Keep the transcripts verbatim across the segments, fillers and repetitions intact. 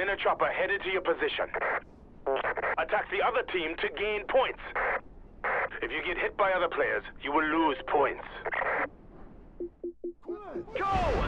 Minute chopper headed to your position. Attack the other team to gain points. If you get hit by other players, you will lose points. Go!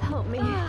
Help me. Hey!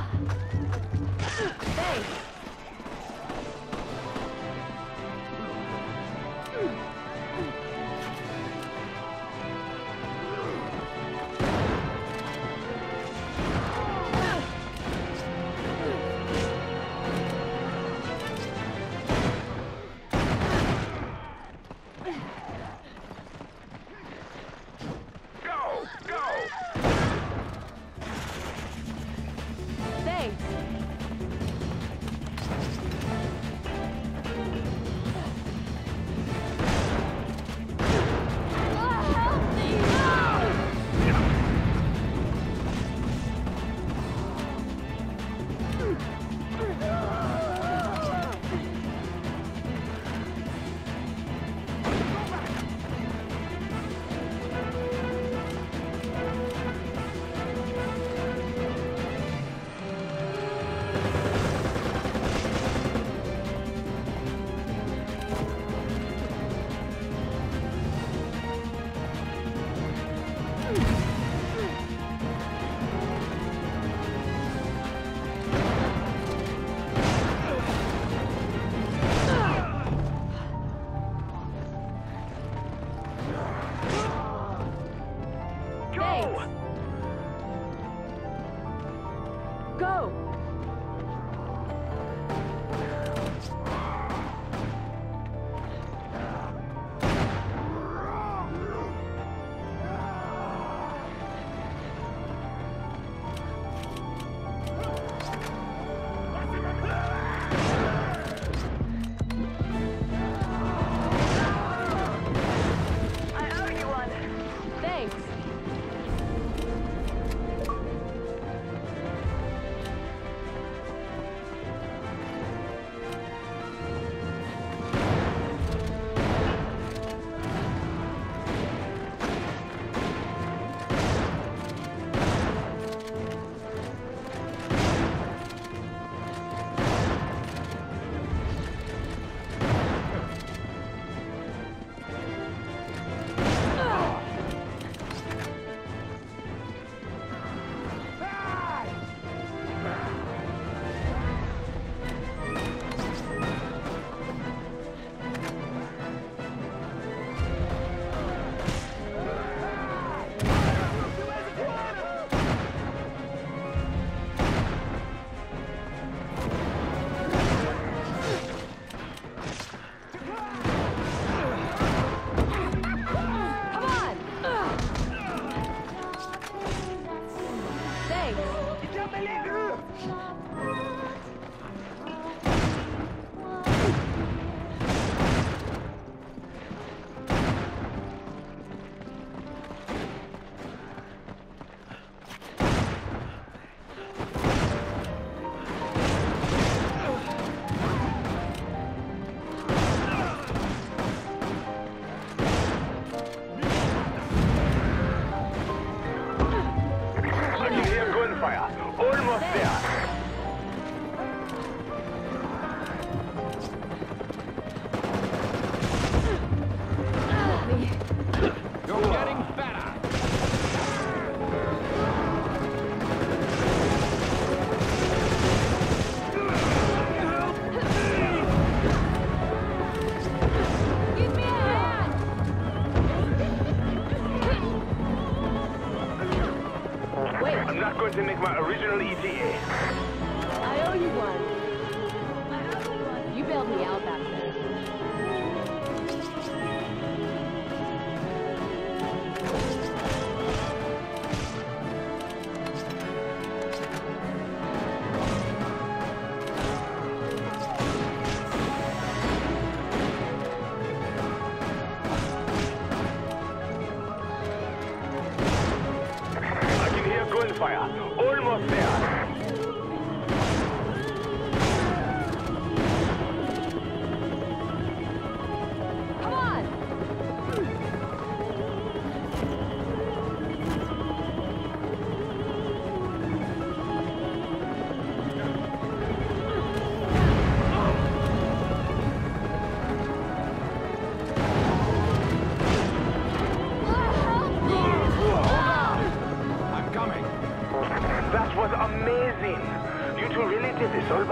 Go! Oh,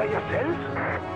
by yourself?